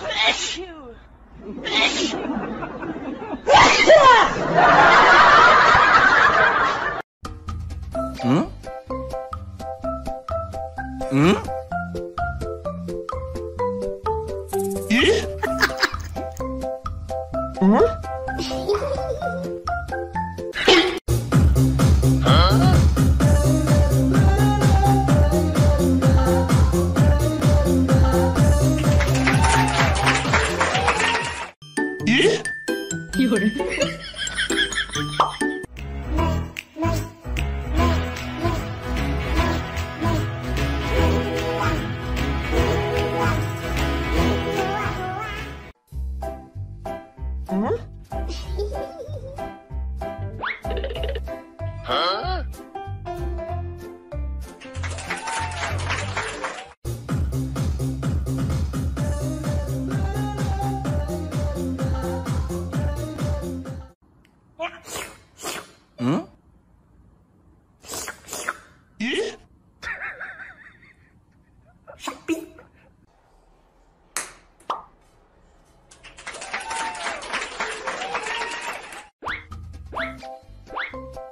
Bless you! Bless you! Hmm? Hmm? Eh? Hmm? Huh? Hmm? Eh? Shopping.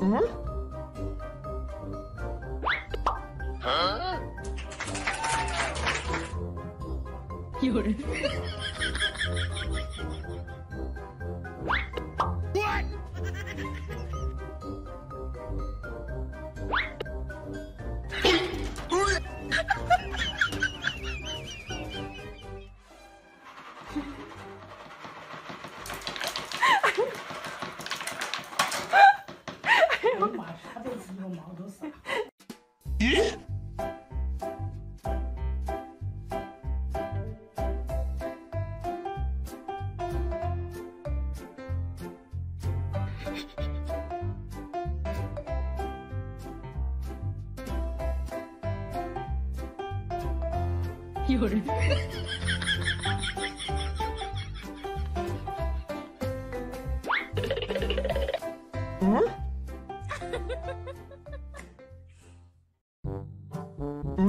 Mm-hmm. Huh? You're... What? Yeah? You're... Huh? Huh? No. What? Huh? What? Hmm? Hmm?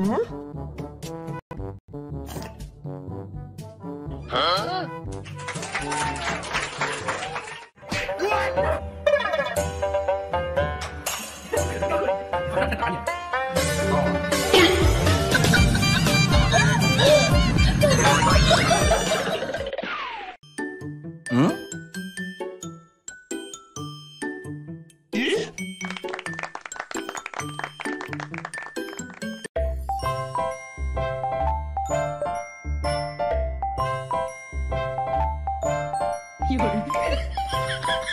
Huh? You